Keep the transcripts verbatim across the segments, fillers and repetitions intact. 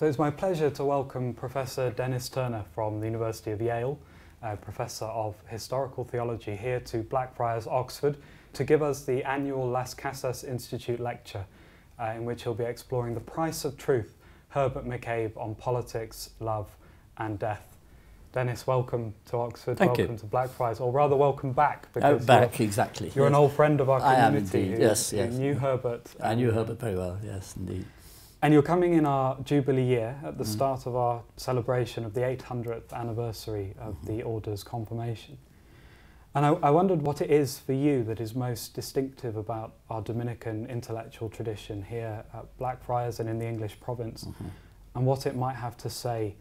So it's my pleasure to welcome Professor Denys Turner from the University of Yale, uh, Professor of Historical Theology here to Blackfriars Oxford, to give us the annual Las Casas Institute lecture, uh, in which he'll be exploring The Price of Truth, Herbert McCabe on Politics, Love and Death. Denys, welcome to Oxford. Thank welcome you. to Blackfriars, or rather welcome back. Because oh, back, you're, exactly. You're yes. an old friend of our community. I am who, yes, yes. Knew Herbert. I knew Herbert very well, yes, indeed. And you're coming in our Jubilee year at the mm. start of our celebration of the eight hundredth anniversary of mm-hmm. the Order's confirmation. And I, I wondered what it is for you that is most distinctive about our Dominican intellectual tradition here at Blackfriars and in the English province, mm-hmm. and what it might have to say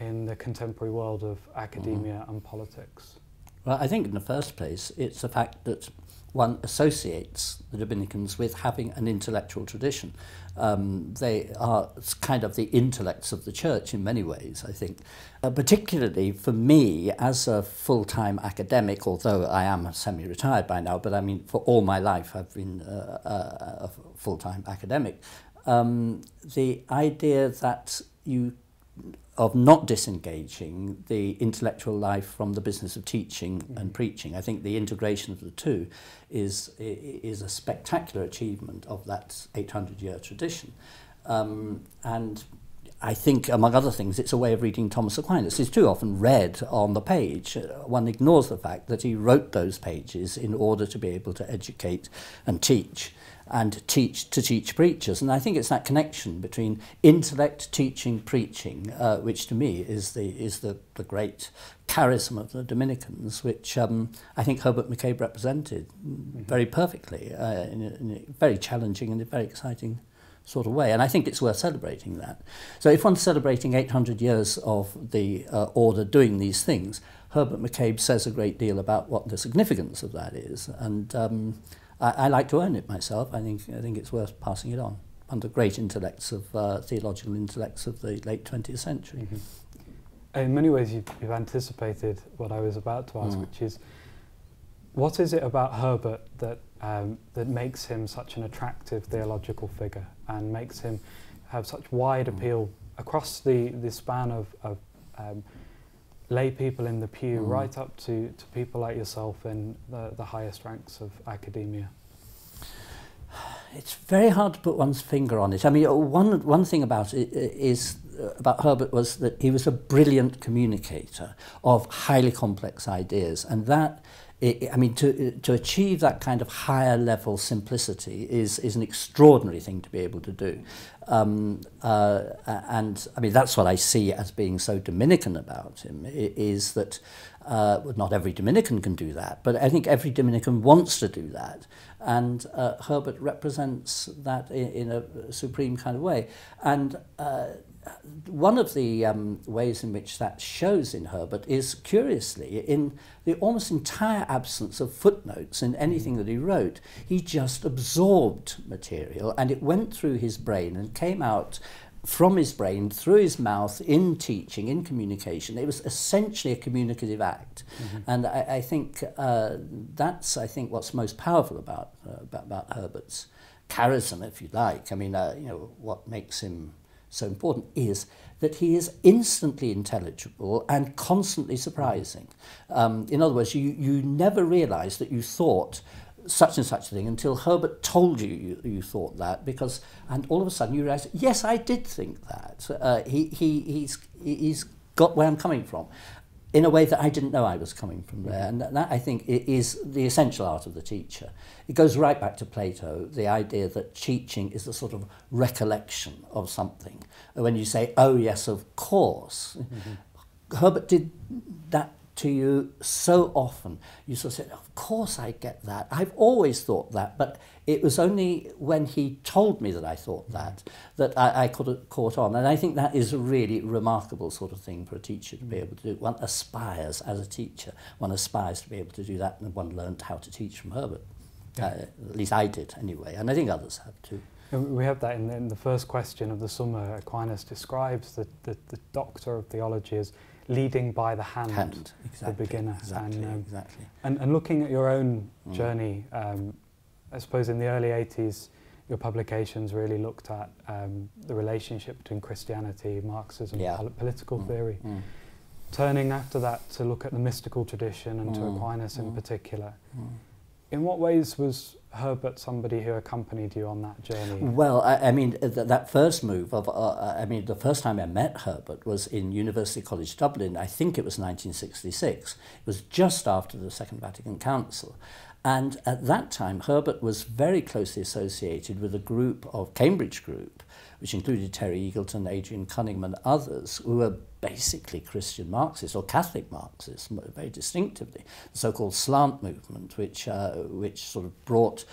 in the contemporary world of academia mm-hmm. and politics. Well, I think in the first place, it's the fact that one associates the Dominicans with having an intellectual tradition. Um, they are kind of the intellects of the church in many ways, I think. Uh, particularly for me, as a full-time academic, although I am semi-retired by now, but I mean, for all my life I've been uh, a full-time academic, um, the idea that you of not disengaging the intellectual life from the business of teaching mm. and preaching. I think the integration of the two is, is a spectacular achievement of that eight hundred year tradition. Um, and I think, among other things, it's a way of reading Thomas Aquinas. It's too often read on the page. One ignores the fact that he wrote those pages in order to be able to educate and teach. and teach to teach preachers. And I think it's that connection between intellect, teaching, preaching, uh, which to me is the is the, the great charism of the Dominicans, which um, I think Herbert McCabe represented mm-hmm. very perfectly, uh, in, a, in a very challenging and a very exciting sort of way. And I think it's worth celebrating that. So if one's celebrating eight hundred years of the uh, order doing these things, Herbert McCabe says a great deal about what the significance of that is. And um, I, I like to earn it myself. I think I think it's worth passing it on. One of the great intellects of uh, theological intellects of the late twentieth century. Mm-hmm. In many ways, you've, you've anticipated what I was about to ask, mm. which is, what is it about Herbert that um, that makes him such an attractive theological figure and makes him have such wide mm. appeal across the the span of, of um, lay people in the pew, mm. right up to, to people like yourself in the, the highest ranks of academia? It's very hard to put one's finger on it. I mean, one, one thing about it is, about Herbert was that he was a brilliant communicator of highly complex ideas, and that It, I mean, to to achieve that kind of higher level simplicity is is an extraordinary thing to be able to do, um, uh, and I mean that's what I see as being so Dominican about him, is that uh, well, not every Dominican can do that, but I think every Dominican wants to do that, and uh, Herbert represents that in, in a supreme kind of way, and. Uh, One of the um, ways in which that shows in Herbert is, curiously, in the almost entire absence of footnotes in anything that he wrote. He just absorbed material, and it went through his brain and came out from his brain, through his mouth, in teaching, in communication. It was essentially a communicative act. Mm-hmm. And I, I think uh, that's, I think, what's most powerful about, uh, about, about Herbert's charism, if you like. I mean, uh, you know, what makes him so important is that he is instantly intelligible and constantly surprising. Um, in other words, you, you never realise that you thought such and such a thing until Herbert told you, you you thought that, because, and all of a sudden you realise, yes, I did think that. Uh, he, he, he's, he's got where I'm coming from in a way that I didn't know I was coming from there. And that, I think, is the essential art of the teacher. It goes right back to Plato, the idea that teaching is a sort of recollection of something. When you say, oh, yes, of course, mm-hmm. Herbert did that to you so often. You sort of said, of course I get that. I've always thought that, but it was only when he told me that I thought that, that I, I could have caught on. And I think that is a really remarkable sort of thing for a teacher to be able to do. One aspires, as a teacher, one aspires to be able to do that, and one learned how to teach from Herbert. Yeah. Uh, at least I did, anyway, and I think others have too. We have that in the, in the first question of the Summa. Aquinas describes the, the, the doctor of theology as leading by the hand, hand exactly, the beginner. Exactly, and, um, exactly. and, and looking at your own mm. journey, um, I suppose in the early eighties your publications really looked at um, the relationship between Christianity, Marxism, yeah. pol political mm. theory. Mm. Turning after that to look at the mystical tradition and mm. to Aquinas mm. in particular. Mm. In what ways was Herbert somebody who accompanied you on that journey? Well, I, I mean, th that first move of, uh, I mean, the first time I met Herbert was in University College Dublin. I think it was nineteen sixty-six. It was just after the Second Vatican Council. And at that time, Herbert was very closely associated with a group of Cambridge group, which included Terry Eagleton, Adrian Cunningham and others, who were basically Christian Marxists or Catholic Marxists, very distinctively, the so-called slant movement, which, uh, which sort of brought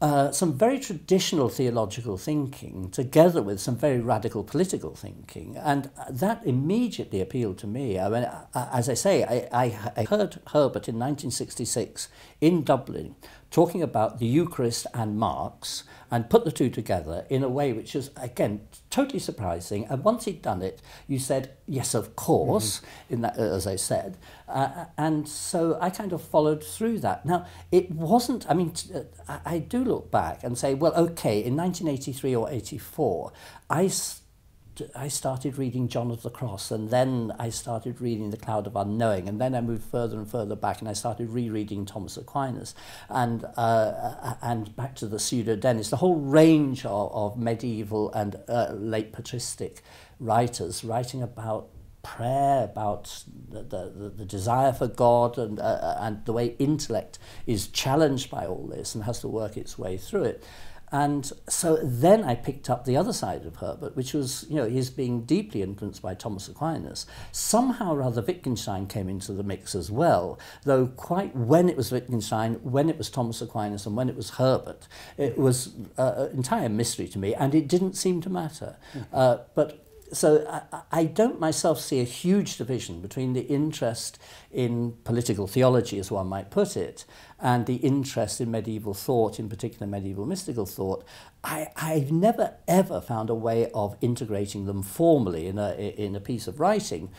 uh, some very traditional theological thinking together with some very radical political thinking. And that immediately appealed to me. I mean, I, as I say, I, I, I heard Herbert in nineteen sixty-six in Dublin talking about the Eucharist and Marx, and put the two together in a way which is, again, totally surprising. And once he'd done it, you said, yes, of course, mm-hmm. in that, as I said. Uh, and so I kind of followed through that. Now, it wasn't, I mean, t I do look back and say, well, okay, in nineteen eighty-three or eighty-four, I st I started reading John of the Cross, and then I started reading The Cloud of Unknowing, and then I moved further and further back, and I started rereading Thomas Aquinas, and uh, and back to the Pseudo-Dionysius, the whole range of, of medieval and uh, late patristic writers writing about prayer, about the, the, the desire for God, and, uh, and the way intellect is challenged by all this and has to work its way through it. And so then I picked up the other side of Herbert, which was, you know, his being deeply influenced by Thomas Aquinas. Somehow or other, Wittgenstein came into the mix as well, though quite when it was Wittgenstein, when it was Thomas Aquinas, and when it was Herbert, it was uh, an entire mystery to me, and it didn't seem to matter. Mm-hmm. uh, but so I, I don't myself see a huge division between the interest in political theology, as one might put it, and the interest in medieval thought, in particular medieval mystical thought. I, I've never ever found a way of integrating them formally in a, in a piece of writing,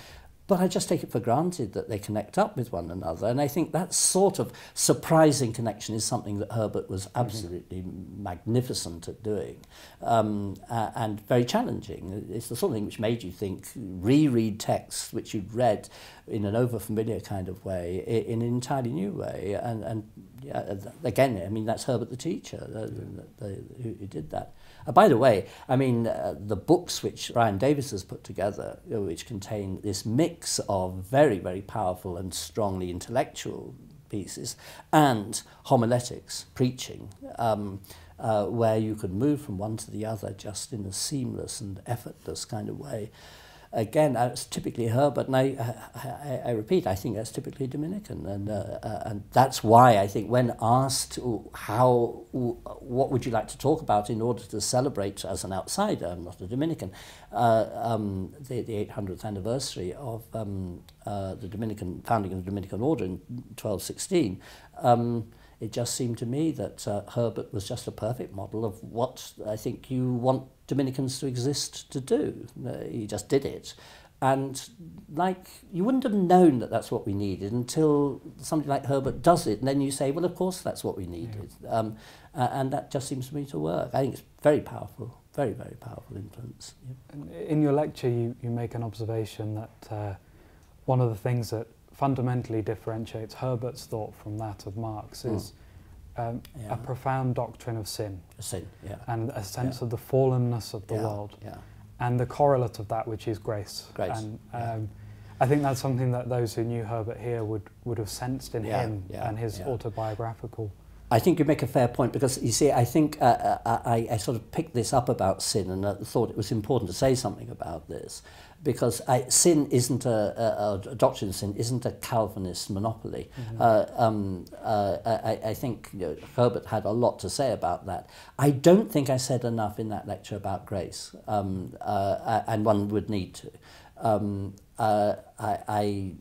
but I just take it for granted that they connect up with one another. And I think that sort of surprising connection is something that Herbert was absolutely mm-hmm. magnificent at doing, um, uh, and very challenging. It's the sort of thing which made you think, reread texts which you'd read in an over-familiar kind of way, in an entirely new way. And, and yeah, again, I mean, that's Herbert the teacher yeah. who, who did that. Uh, by the way, I mean, uh, the books which Brian Davis has put together, you know, which contain this mix of very, very powerful and strongly intellectual pieces and homiletics, preaching, um, uh, where you could move from one to the other just in a seamless and effortless kind of way. Again, that's typically Herbert, and I, I, I repeat, I think that's typically Dominican, and uh, uh, and that's why I think when asked how, what would you like to talk about in order to celebrate as an outsider, I'm not a Dominican, uh, um, the, the eight hundredth anniversary of um, uh, the Dominican founding of the Dominican Order in twelve sixteen. Um, It just seemed to me that uh, Herbert was just a perfect model of what I think you want Dominicans to exist to do. Uh, he just did it. And like, you wouldn't have known that that's what we needed until somebody like Herbert does it, and then you say, well, of course that's what we needed. Yeah. Um, uh, and that just seems to me to work. I think it's very powerful, very, very powerful influence. Yeah. And in your lecture, you, you make an observation that uh, one of the things that fundamentally differentiates Herbert's thought from that of Marx is mm. um, yeah. a profound doctrine of sin, a sin yeah. and a sense yeah. of the fallenness of the yeah. world, yeah. and the correlate of that, which is grace. Grace. And um, yeah. I think that's something that those who knew Herbert here would, would have sensed in yeah. him yeah. and his yeah. autobiographical. I think you make a fair point, because, you see, I think uh, I, I sort of picked this up about sin, and I thought it was important to say something about this, because I, sin isn't a, a, a doctrine of sin, isn't a Calvinist monopoly. Mm-hmm. uh, um, uh, I, I think, you know, Herbert had a lot to say about that. I don't think I said enough in that lecture about grace, um, uh, and one would need to. Um, uh, I... I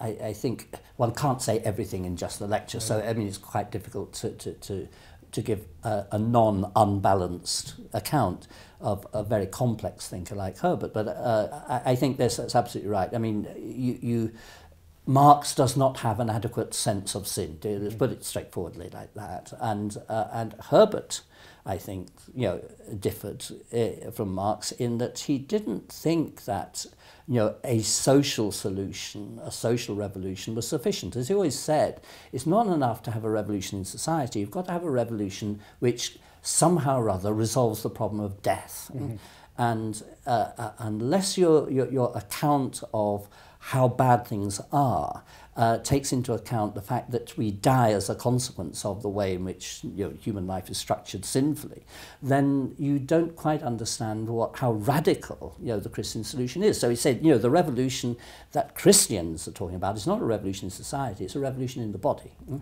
I, I think one can't say everything in just the lecture, so I mean it's quite difficult to to to, to give a, a non-unbalanced account of a very complex thinker like Herbert. But uh, I, I think this that's absolutely right. I mean, you you Marx does not have an adequate sense of sin, to put it straightforwardly like that. And, uh, and Herbert, I think, you know, differed uh, from Marx in that he didn't think that, you know, a social solution, a social revolution was sufficient. As he always said, it's not enough to have a revolution in society. You've got to have a revolution which somehow or other resolves the problem of death. Mm-hmm. And uh, uh, unless your, your, your account of how bad things are uh, takes into account the fact that we die as a consequence of the way in which, you know, human life is structured sinfully, then you don't quite understand what how radical, you know, the Christian solution is. So he said, you know, the revolution that Christians are talking about is not a revolution in society; it's a revolution in the body. Yeah.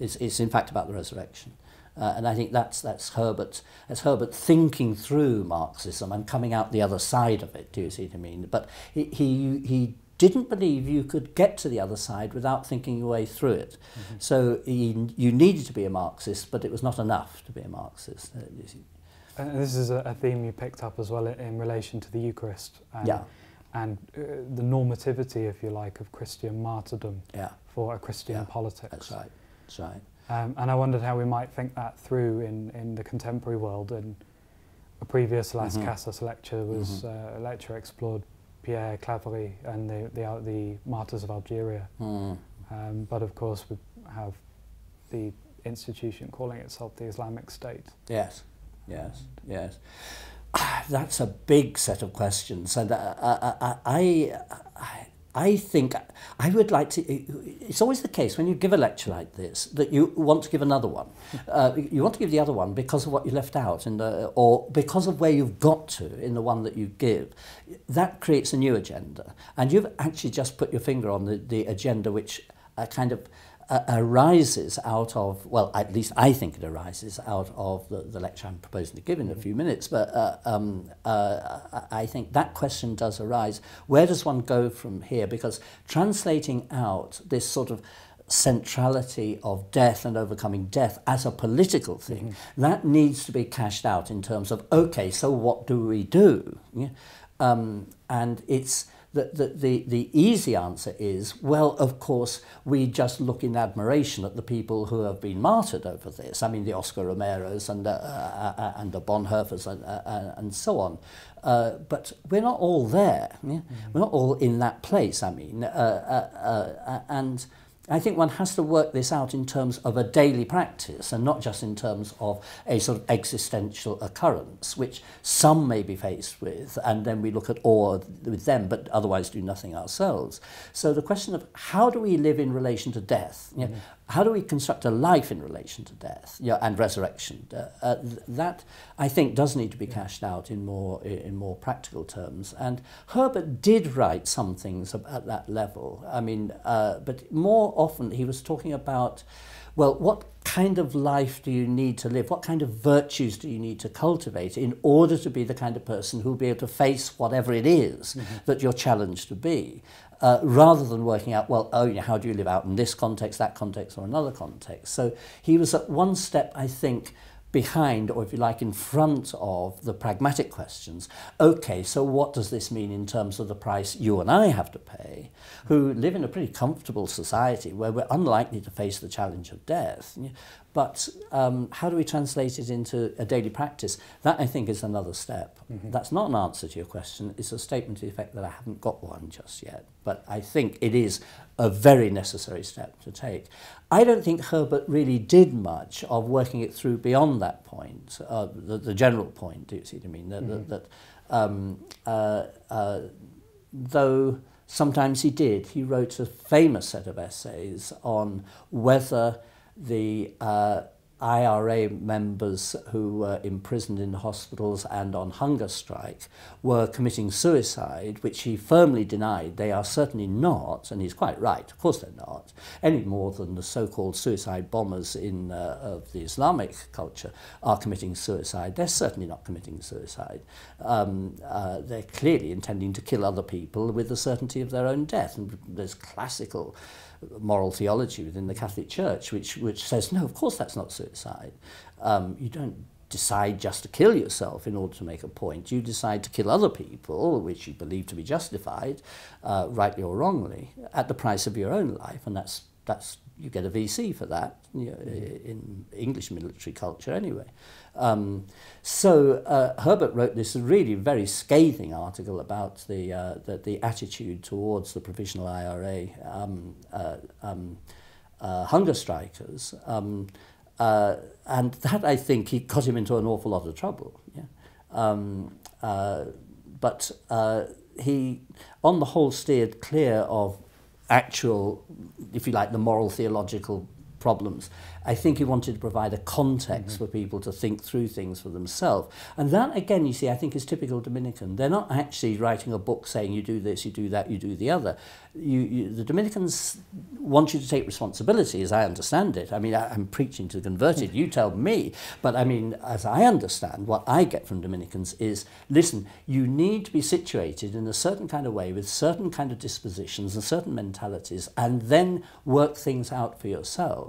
It's, it's in fact about the resurrection. Uh, and I think that's that's Herbert that's Herbert thinking through Marxism and coming out the other side of it. Do you see what I mean? But he he. he didn't believe you could get to the other side without thinking your way through it. Mm-hmm. So you, you needed to be a Marxist, but it was not enough to be a Marxist. And this is a theme you picked up as well in relation to the Eucharist and, yeah. and uh, the normativity, if you like, of Christian martyrdom yeah. for a Christian yeah. politics. That's right, that's right. Um, and I wondered how we might think that through in, in the contemporary world. And a previous Las mm-hmm. Casas lecture was mm-hmm. uh, a lecture explored Pierre Claverie and the, the, the martyrs of Algeria. Mm. Um, but of course we have the institution calling itself the Islamic State. Yes, yes, and yes. Ah, that's a big set of questions. And uh, I, I, I, I think I would like to... It's always the case when you give a lecture like this that you want to give another one. Uh, you want to give the other one because of what you left out in the, or because of where you've got to in the one that you give. That creates a new agenda. And you've actually just put your finger on the, the agenda which uh, kind of uh, arises out of... Well, at least I think it arises out of the, the lecture I'm proposing to give in a few minutes. But uh, um, uh, I think that question does arise. Where does one go from here? Because translating out this sort of centrality of death and overcoming death as a political thing, mm-hmm. that needs to be cashed out in terms of, OK, so what do we do? Yeah. Um, and it's... The, the, the, the easy answer is, well, of course, we just look in admiration at the people who have been martyred over this. I mean, the Oscar Romeros and, uh, uh, and the Bonhoeffers and, uh, and so on. Uh, but we're not all there. Yeah? Mm-hmm. We're not all in that place, I mean. Uh, uh, uh, and I think one has to work this out in terms of a daily practice and not just in terms of a sort of existential occurrence, which some may be faced with, and then we look at awe with them, but otherwise do nothing ourselves. So the question of how do we live in relation to death, you know, mm-hmm. how do we construct a life in relation to death, you know, and resurrection, uh, uh, that I think does need to be cashed out in more, in more practical terms. And Herbert did write some things at that level, I mean, uh, but more often he was talking about, well, what kind of life do you need to live? What kind of virtues do you need to cultivate in order to be the kind of person who will be able to face whatever it is mm-hmm. that you're challenged to be? Uh, rather than working out, well, oh, you know, how do you live out in this context, that context, or another context? So he was at one step, I think, behind, or if you like, in front of the pragmatic questions. Okay, so what does this mean in terms of the price you and I have to pay, who live in a pretty comfortable society where we're unlikely to face the challenge of death? But um, how do we translate it into a daily practice? That, I think, is another step. Mm-hmm. That's not an answer to your question. It's a statement to the effect that I haven't got one just yet. But I think it is a very necessary step to take. I don't think Herbert really did much of working it through beyond that point, uh, the, the general point, do you see what I mean? That, mm-hmm. that, that um, uh, uh, though sometimes he did. He wrote a famous set of essays on whether the uh, I R A members who were imprisoned in hospitals and on hunger strike were committing suicide, which he firmly denied. They are certainly not, and he's quite right, of course they're not, any more than the so-called suicide bombers in uh, of the Islamic culture are committing suicide. They're certainly not committing suicide. Um, uh, they're clearly intending to kill other people with the certainty of their own death, and there's classical moral theology within the Catholic Church, which which says, no, of course that's not suicide. Um, you don't decide just to kill yourself in order to make a point. You decide to kill other people, which you believe to be justified, uh, rightly or wrongly, at the price of your own life, and that's, that's you get a V C for that, you know, mm-hmm. in English military culture anyway. Um, so uh, Herbert wrote this really very scathing article about the, uh, the, the attitude towards the provisional I R A um, uh, um, uh, hunger strikers, um, Uh, and that, I think, he got him into an awful lot of trouble. Yeah? Um, uh, but uh, he, on the whole, steered clear of actual, if you like, the moral theological problems. I think he wanted to provide a context mm-hmm. for people to think through things for themselves. And that, again, you see, I think is typical Dominican. They're not actually writing a book saying you do this, you do that, you do the other. You, you, the Dominicans want you to take responsibility, as I understand it. I mean, I, I'm preaching to the converted, you tell me. But I mean, as I understand, what I get from Dominicans is, listen, you need to be situated in a certain kind of way with certain kind of dispositions and certain mentalities, and then work things out for yourself.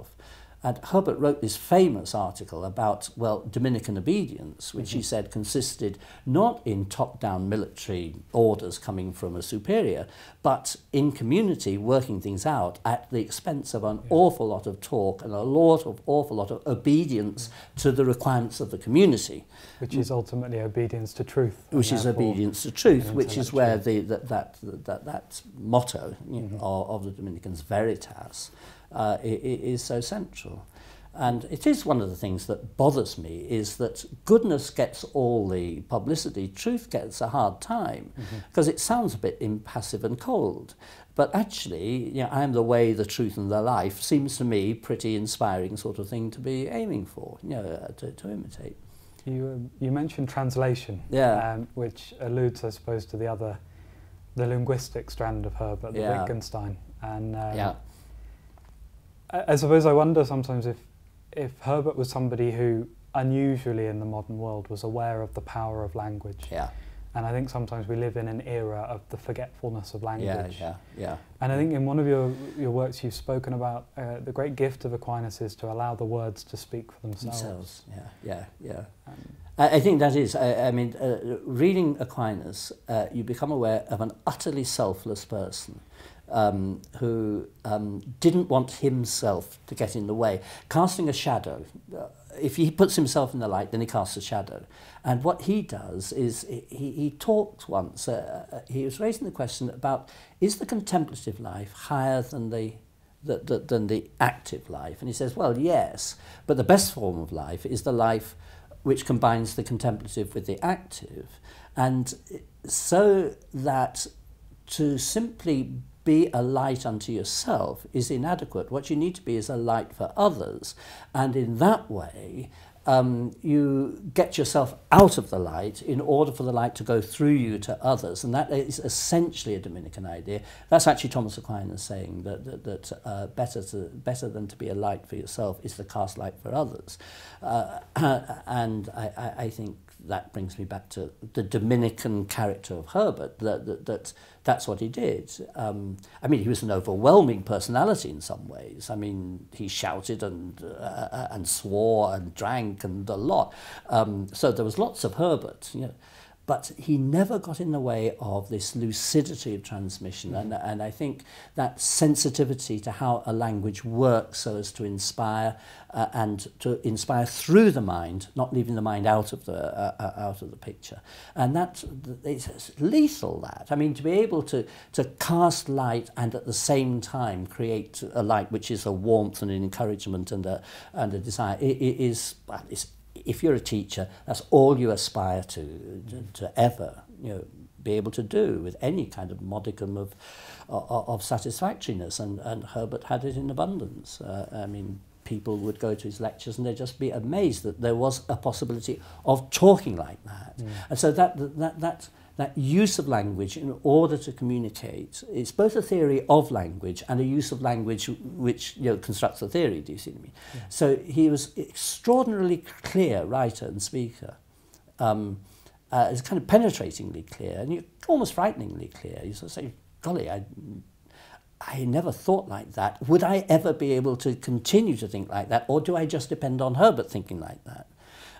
And Herbert wrote this famous article about, well, Dominican obedience, which mm-hmm. he said consisted not in top-down military orders coming from a superior, but in community working things out at the expense of an yeah. awful lot of talk and a lot of awful lot of obedience mm-hmm. to the requirements of the community. Which is ultimately obedience to truth. Which is obedience to truth, which is where the, the, that, that, that motto you mm-hmm. know, of, of the Dominicans, Veritas, Uh, it, it is so central. And it is one of the things that bothers me, is that goodness gets all the publicity, truth gets a hard time, because mm-hmm. it sounds a bit impassive and cold. But actually, you know, I am the way, the truth and the life seems to me pretty inspiring sort of thing to be aiming for, you know, uh, to, to imitate. You, uh, you mentioned translation, yeah. um, which alludes, I suppose, to the other, the linguistic strand of Herbert, the yeah. Wittgenstein. And, um, yeah. I suppose I wonder sometimes if, if Herbert was somebody who, unusually in the modern world, was aware of the power of language. Yeah. And I think sometimes we live in an era of the forgetfulness of language. Yeah, yeah, yeah. And I think in one of your, your works you've spoken about uh, the great gift of Aquinas is to allow the words to speak for themselves. themselves. Yeah, yeah, yeah. Um, I, I think that is, I, I mean, uh, reading Aquinas, uh, you become aware of an utterly selfless person. Um, who um, didn't want himself to get in the way, casting a shadow. Uh, if he puts himself in the light, then he casts a shadow. And what he does is, he, he talked once, uh, he was raising the question about, is the contemplative life higher than the, the, the, than the active life? And he says, well, yes, but the best form of life is the life which combines the contemplative with the active. And so that to simply be a light unto yourself is inadequate. What you need to be is a light for others. And in that way, um, you get yourself out of the light in order for the light to go through you to others. And that is essentially a Dominican idea. That's actually Thomas Aquinas saying that, that, that uh, better, to, better than to be a light for yourself is to cast light for others. Uh, and I, I, I think that brings me back to the Dominican character of Herbert, that, that, that that's what he did. Um, I mean, he was an overwhelming personality in some ways. I mean, he shouted and, uh, and swore and drank and a lot. Um, so there was lots of Herbert, you know. But he never got in the way of this lucidity of transmission. And, and I think that sensitivity to how a language works so as to inspire uh, and to inspire through the mind, not leaving the mind out of the, uh, out of the picture. And that's it's lethal, that. I mean, to be able to, to cast light and at the same time create a light which is a warmth and an encouragement and a, and a desire, it, it is... Well, it's, if you're a teacher, that's all you aspire to, to, to ever you know, be able to do with any kind of modicum of, of, of satisfactoriness. And, and Herbert had it in abundance. Uh, I mean, people would go to his lectures and they'd just be amazed that there was a possibility of talking like that. Mm. And so that, that, that, that use of language in order to communicate, it's both a theory of language and a use of language which you know, constructs a theory, do you see what I mean? Yeah. So he was extraordinarily clear writer and speaker. Um, uh, it's kind of penetratingly clear and almost frighteningly clear. You sort of say, golly, I, I never thought like that. Would I ever be able to continue to think like that, or do I just depend on Herbert thinking like that?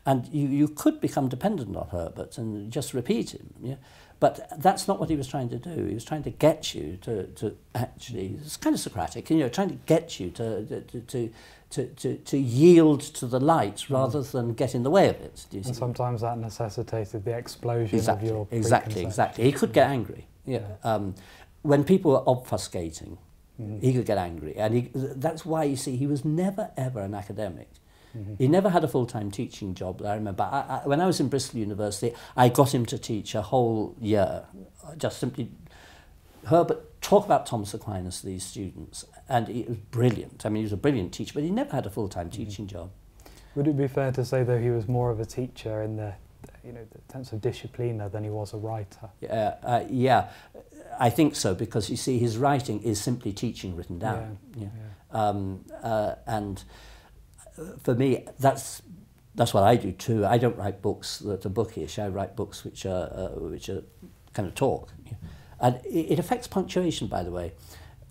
And you, you could become dependent on Herbert and just repeat him. Yeah? But that's not what he was trying to do. He was trying to get you to, to actually, it's kind of Socratic, you know, trying to get you to, to, to, to, to, to yield to the light rather mm. than get in the way of it. Do you and see? Sometimes that necessitated the explosion exactly, of your Exactly, exactly. He could get angry. Yeah. yeah. Um, when people were obfuscating, mm. he could get angry. And he, that's why, you see, he was never, ever an academic. Mm-hmm. He never had a full-time teaching job, I remember. I, I, when I was in Bristol University, I got him to teach a whole year. Just simply, Herbert, talk about Thomas Aquinas to these students. And he was brilliant. I mean, he was a brilliant teacher, but he never had a full-time mm-hmm. teaching job. Would it be fair to say, though, he was more of a teacher in the, you know, the sense of disciplina than he was a writer? Yeah, uh, yeah, I think so, because, you see, his writing is simply teaching written down. Yeah, yeah. Yeah. Um, uh, and... For me, that's that's what I do too. I don't write books that are bookish. I write books which are uh, which are kind of talk, and it affects punctuation. By the way,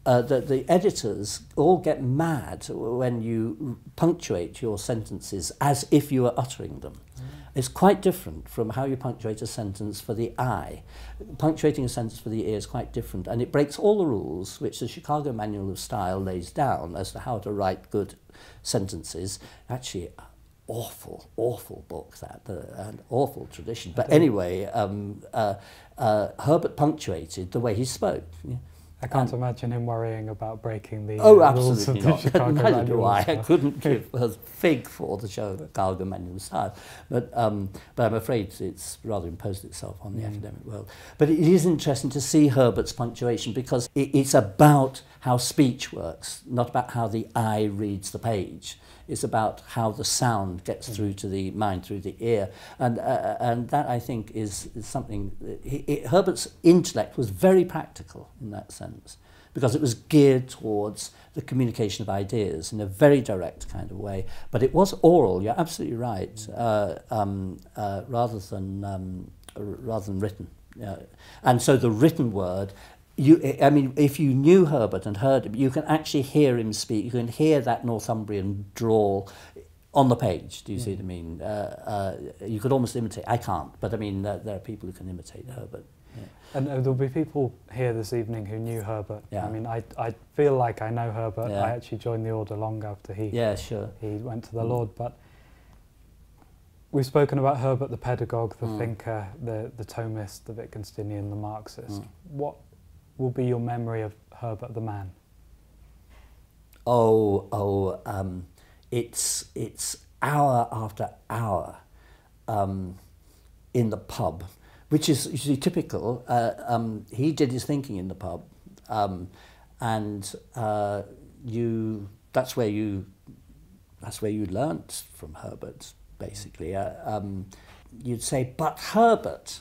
uh, the the editors all get mad when you punctuate your sentences as if you were uttering them. Mm. It's quite different from how you punctuate a sentence for the eye. Punctuating a sentence for the ear is quite different, and it breaks all the rules which the Chicago Manual of Style lays down as to how to write good sentences. Actually, awful, awful book, that, uh, an awful tradition. But anyway, um, uh, uh, Herbert punctuated the way he spoke. Yeah. I can't and imagine him worrying about breaking the oh, uh, rules of the Chicago Manual. Neither do I. I couldn't give a fig for the Chicago Manual of Style. But, um, but I'm afraid it's rather imposed itself on the mm. academic world. But it is interesting to see Herbert's punctuation, because it, it's about how speech works, not about how the eye reads the page. It's about how the sound gets mm. through to the mind, through the ear. And, uh, and that, I think, is, is something... It, it, Herbert's intellect was very practical in that sense, because it was geared towards the communication of ideas in a very direct kind of way. But it was oral, you're absolutely right, mm. uh, um, uh, rather than, um, rather than written. Uh, and so the written word... You, I mean, if you knew Herbert and heard him, you can actually hear him speak. You can hear that Northumbrian drawl on the page. Do you yeah. see what I mean? Uh, uh, you could almost imitate. I can't, but I mean, uh, there are people who can imitate Herbert. Yeah. And uh, there'll be people here this evening who knew Herbert. Yeah. I mean, I, I feel like I know Herbert. Yeah. I actually joined the order long after he, yeah, sure. he went to the mm. Lord. But we've spoken about Herbert, the pedagogue, the mm. thinker, the, the Thomist, the Wittgensteinian, the Marxist. Mm. What will be your memory of Herbert the man? Oh, oh, um, it's, it's hour after hour um, in the pub, which is usually typical. Uh, um, he did his thinking in the pub, um, and uh, you, that's where you, that's where you learnt from Herbert, basically. Uh, um, you'd say, but Herbert...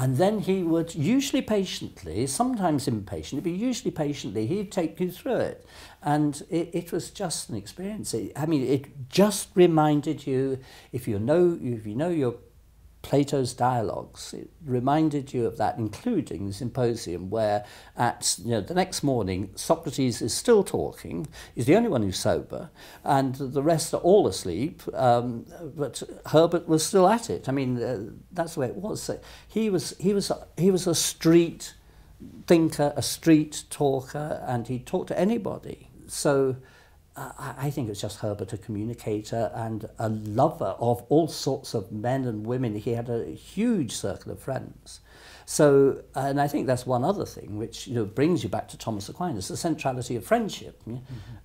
And then he would, usually patiently, sometimes impatiently, but usually patiently, he'd take you through it. And it, it was just an experience. It, I mean, it just reminded you, if you know, if you know your Plato's dialogues, it reminded you of that, including the Symposium, where at you know the next morning Socrates is still talking. He's the only one who's sober, and the rest are all asleep. Um, but Herbert was still at it. I mean, uh, that's the way it was. So he was he was a, he was a street thinker, a street talker, and he talked to anybody. So. I think it's just Herbert, a communicator and a lover of all sorts of men and women. He had a huge circle of friends. So, and I think that's one other thing which you know, brings you back to Thomas Aquinas, the centrality of friendship mm-hmm.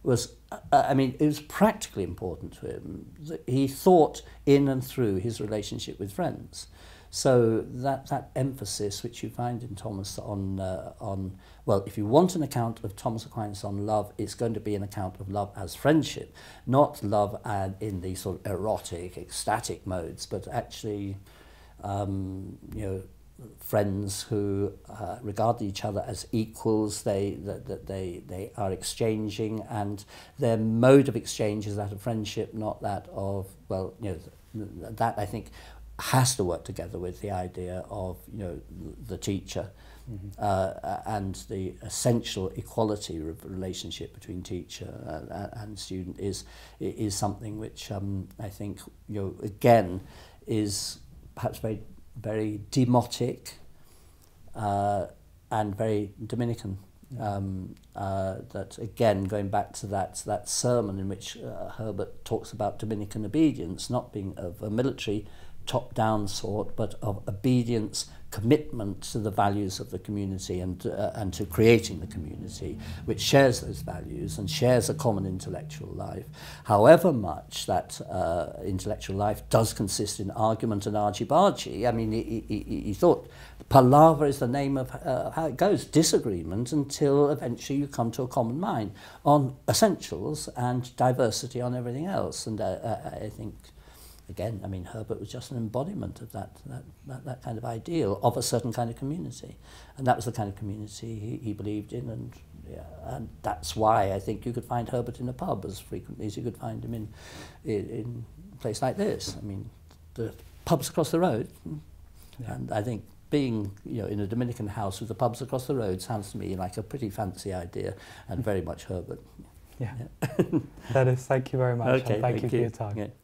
was, uh, I mean, it was practically important to him. He thought in and through his relationship with friends. So that, that emphasis which you find in Thomas on, uh, on, well, if you want an account of Thomas Aquinas on love, it's going to be an account of love as friendship, not love and in the sort of erotic, ecstatic modes, but actually, um, you know, friends who uh, regard each other as equals, they, that they, they are exchanging, and their mode of exchange is that of friendship, not that of, well, you know, that I think has to work together with the idea of, you know, the teacher, mm-hmm. uh, and the essential equality relationship between teacher uh, and student is is something which um, I think, you know, again is perhaps very very demotic uh, and very Dominican. Um, uh, that again, going back to that that sermon in which uh, Herbert talks about Dominican obedience not being of a military top-down sort, but of obedience, commitment to the values of the community and uh, and to creating the community, which shares those values and shares a common intellectual life. However much that uh, intellectual life does consist in argument and argy-bargy, I mean, he, he, he thought palaver is the name of uh, how it goes, disagreement, until eventually you come to a common mind on essentials and diversity on everything else. And uh, I think, again, I mean, Herbert was just an embodiment of that, that, that, that kind of ideal of a certain kind of community. And that was the kind of community he, he believed in, and, yeah, and that's why I think you could find Herbert in a pub as frequently as you could find him in, in, in a place like this. I mean, the pubs across the road, yeah. And I think being, you know, in a Dominican house with the pubs across the road sounds to me like a pretty fancy idea, and very much Herbert. Yeah, yeah. That is, thank you very much. Okay, thank, thank you, you for your time. Yeah.